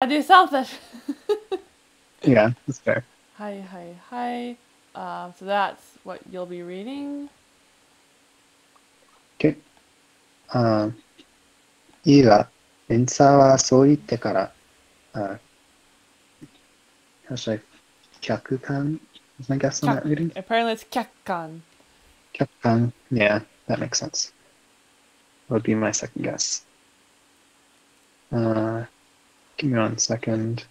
gotta do something. Yeah, that's fair. Hi. So that's what you'll be reading. Okay. いいわ。メンサーはそう言ってから、how should I? 客観? Is my guess on that reading? Apparently it's 客観. 客観, yeah, that makes sense. Would be my second guess. Give me 1 second.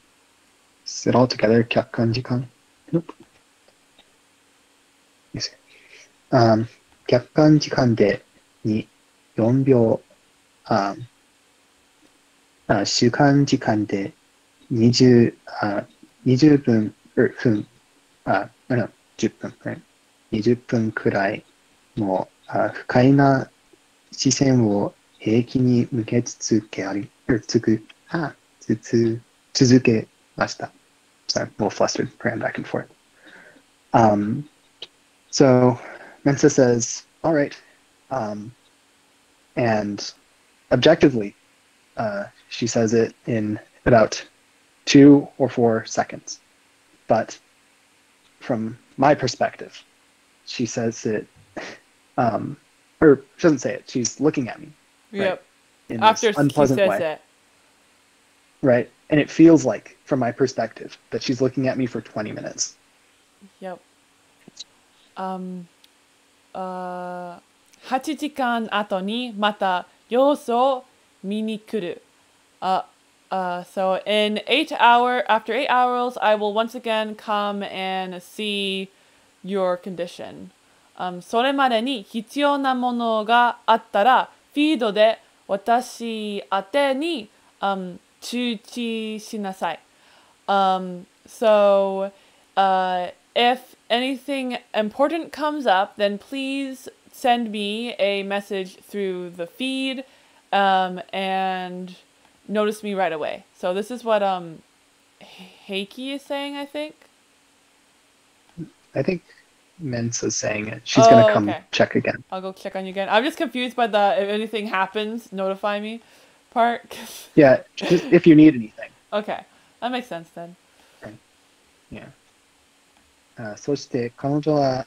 Is it all together? 客観時間? Nope. Yes. 客観時間でに4秒、主観時間で20分、分、no, 10分くらい、20分くらいの不快な視線を平気に向け続けました。So I'm a little flustered, ran back and forth. So Mensah says, all right. And objectively, she says it in about 2 or 4 seconds. But from my perspective, she says it, or she doesn't say it, she's looking at me. Yep. Right? In after this unpleasant she says way. It. Right. And it feels like, from my perspective, that she's looking at me for 20 minutes. Yep. 8時間後にまた様子を見に来る。So in 8 hours, I will once again come and see your condition. それまでに必要なものがあったら、フィードで私宛てに通知しなさい。So if anything important comes up, then please send me a message through the feed, and notice me right away. So this is what Heiki is saying, I think. I think Mensah is saying it. She's gonna come check again. I'll go check on you again. I'm just confused by the if anything happens, notify me part. Yeah, just if you need anything. Okay, that makes sense then. Okay. Yeah. そして彼女は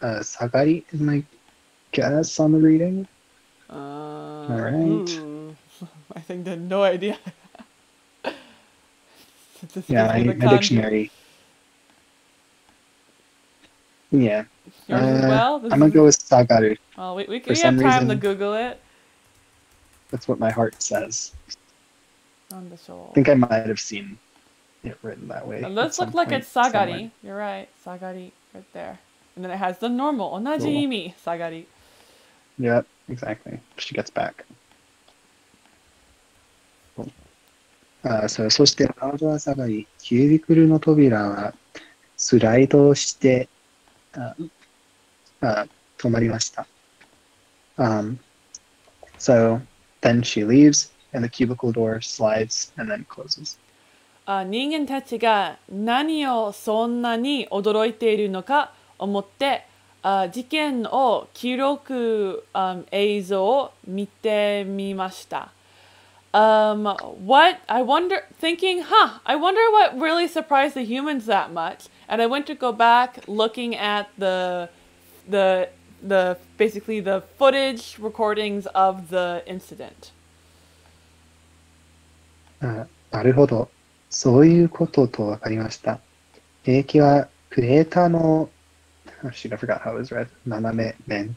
Sagari is my guess on the reading. All right. I think they have no idea. Yeah, I need my dictionary. Yeah. I'm going to go with Sagari. Well, we have time to Google it. That's what my heart says. On the show. I think I might have seen it written that way. It looks like it's Sagari. Somewhere. You're right. Sagari right there. And then it has the normal, onajiimi, sagari. Yep, exactly. She gets back. Cool. So, そして彼女は下がり、キュービクルの扉はスライドして、止まりました。So, then she leaves, and the cubicle door slides and then closes. 人間たちが何をそんなに驚いているのか、思って事件を記録映像を見てみました。What I wonder, thinking, huh? I wonder what really surprised the humans that much. And I went to go back, looking at the basically the footage recordings of the incident. なるほど。そういうこととわかりました。平気はクレーターの Oh, shoot, I forgot how it was read. Naname men.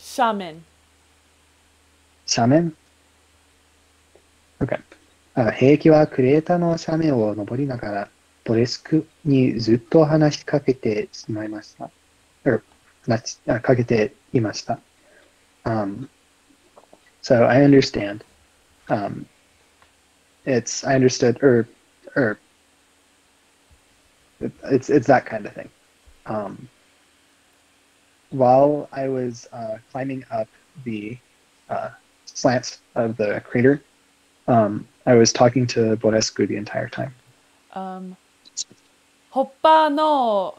Shaman. Shaman? Okay. Heiki wa kureta no shamen wo nobori nagara, Borescu ni zutto hanashi kakete shimaimashita. Or, kakete imashita. So I understand. I understood, it's that kind of thing. While I was climbing up the slants of the crater, I was talking to Borescu the entire time. ホッパーの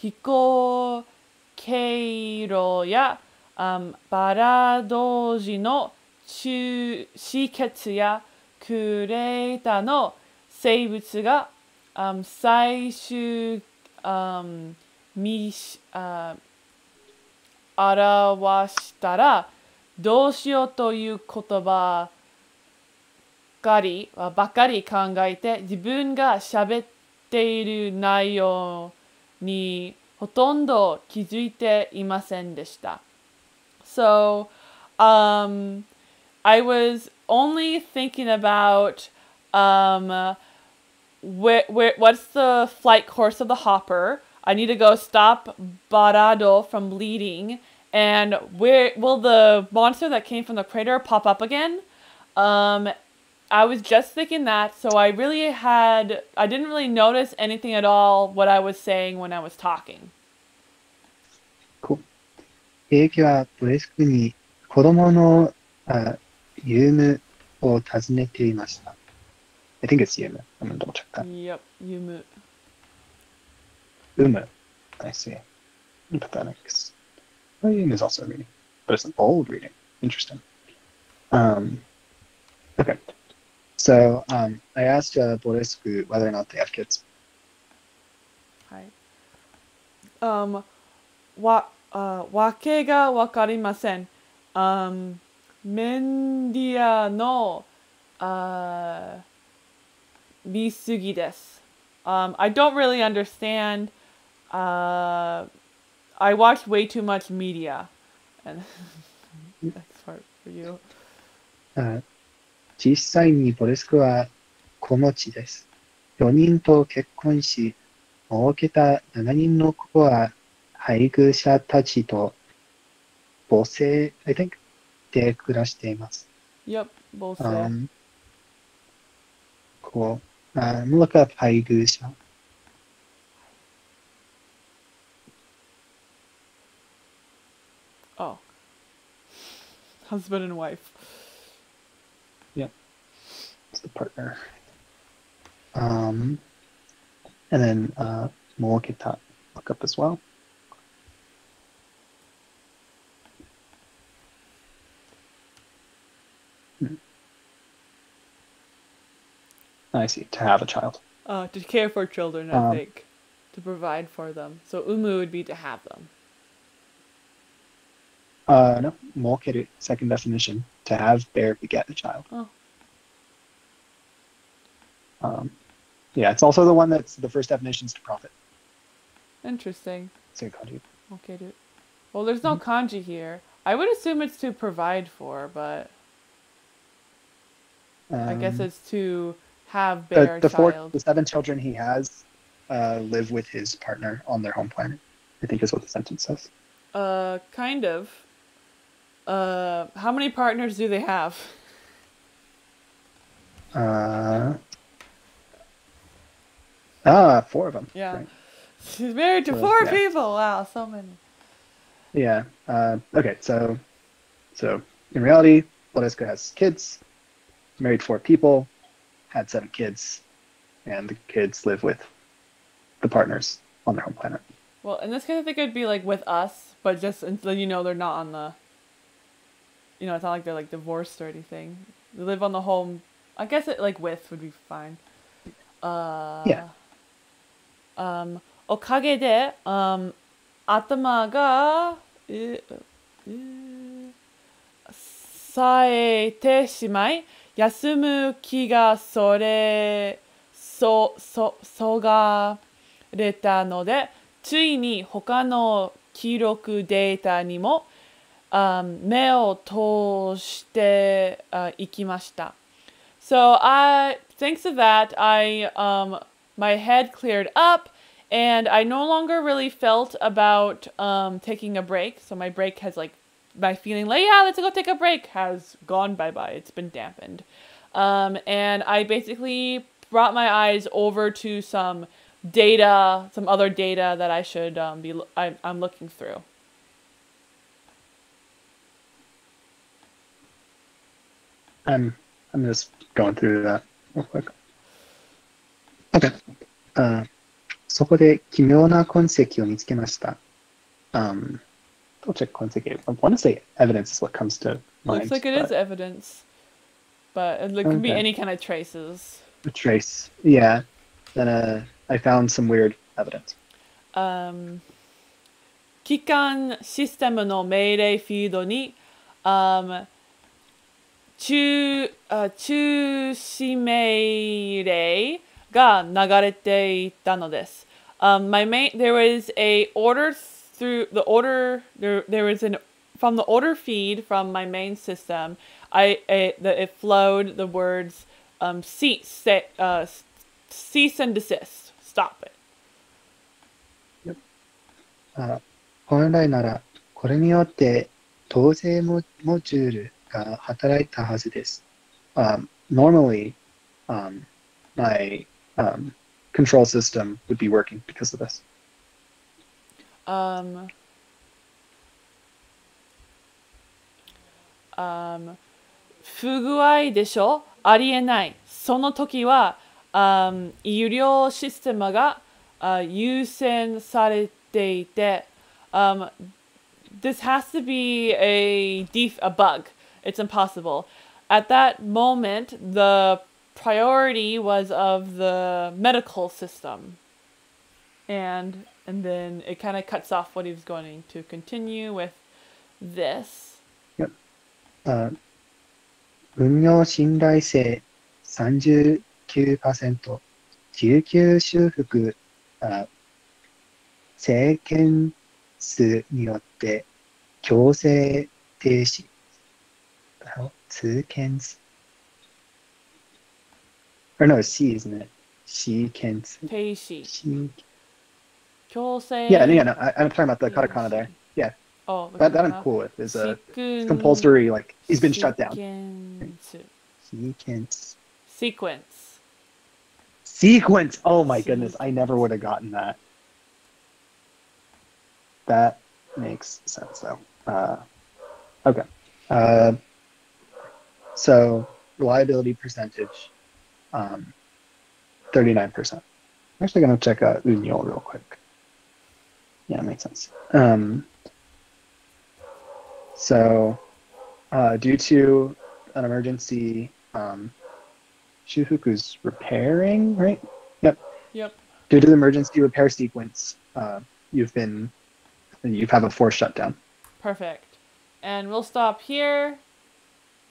飛行経路やバラド時の死血やクレータの生物が最終表したらどうしようという言葉ばかり考えて自分が喋っている内容にほとんど気づいていませんでした。So, I was only thinking about what's the flight course of the hopper? I need to go stop Barado from bleeding. And where will the monster that came from the crater pop up again? I was just thinking that, so I didn't really notice anything at all what I was saying when I was talking. Cool. Heiki wa Borescu ni kodomo no Yumu o tazunete imashita. I think it's Yumu. I'm gonna double check that. Yep, Yumu. Yumu. I see. I'll put that next. Well, Yumu is also a reading, but it's an old reading. Interesting. Okay. So I asked Borescu whether or not they have kids. Hi. Wake ga wakarimasen. Mendia no misugi desu. I don't really understand. I watch way too much media, and that's hard for you. 実際にボレスクは子持ちです。4人と結婚し、もうけた7人の子は配偶者たちと母性、I think で暮らしています。Yep, 母性。こう、look up 配偶者。Oh, husband and wife. Yeah, it's the partner. And then we'll get that lookup as well. I see, to have a child. To care for children, I think. To provide for them. So Umu would be to have them. No, mokeru, second definition, to have, bear, beget a child. Oh. Yeah, it's also the one that's the first definition is to profit. Interesting. So kanji. Mokeru. Well, there's no kanji here. I would assume it's to provide for, but I guess it's to have, bear, the child. The 7 children he has live with his partner on their home planet, I think is what the sentence says. Kind of. How many partners do they have? Four of them. Yeah. Right. She's married to four people. Wow, so many. Yeah. Okay, so in reality, Lodesca has kids, married 4 people, had 7 kids, and the kids live with the partners on their home planet. Well, in this case, I think it'd be like with us, but just then they're not on the. It's not like they're like divorced or anything. They live on the home. I guess it like with would be fine. Yeah. Okage de atama ga saete shimai yasumu ki ga sore sogareta no de. ついに他の記録データにも目を通していきました。So thanks to that, my head cleared up, and I no longer really felt about taking a break. So my break has my feeling like, yeah, let's go take a break has gone bye-bye. It's been dampened. And I basically brought my eyes over to some other data that I should I'm looking through. I'm just going through that real quick. Okay. そこで奇妙な痕跡を見つけました。Double check 痕跡. I want to say evidence is what comes to Looks like it is evidence, but it could be any kind of traces. A trace, yeah. Then I found some weird evidence. Kikan system no meirei field ni chushi meirei ga nagarete itano desu. There was a order through the order. There was an from the order feed from my main system. It flowed the words cease and desist. Stop it. Yep. 本来ならこれによって統制モジュールが働いたはずです。Normally, my control system would be working because of this.不具合でしょ？ありえない。その時は、医療システムが優先されていて、this has to be a bug. It's impossible. At that moment, the priority was of the medical system. And then it kind of cuts off what he was going to continue with this. Yep. 運用信頼性 39%、救急修復生検数によって強制停止通検 or no, C isn't it? C検 停止 強制 Yeah, no, I'm talking about the katakana there. Yeah. Oh, that I'm cool with is a compulsory, like, he's been shut down. Sequence. Oh my goodness, I never would have gotten that. That makes sense though. Okay. So reliability percentage, 39%. I'm actually gonna check out Unyo real quick. Yeah, it makes sense. So, due to an emergency, Shufuku's repairing, right? Yep. Yep. Due to the emergency repair sequence, you have a forced shutdown. Perfect. And we'll stop here.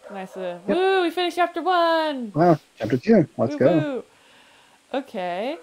Nice. Yep. Woo! We finished chapter 1. Wow, chapter 2. Let's go. Okay.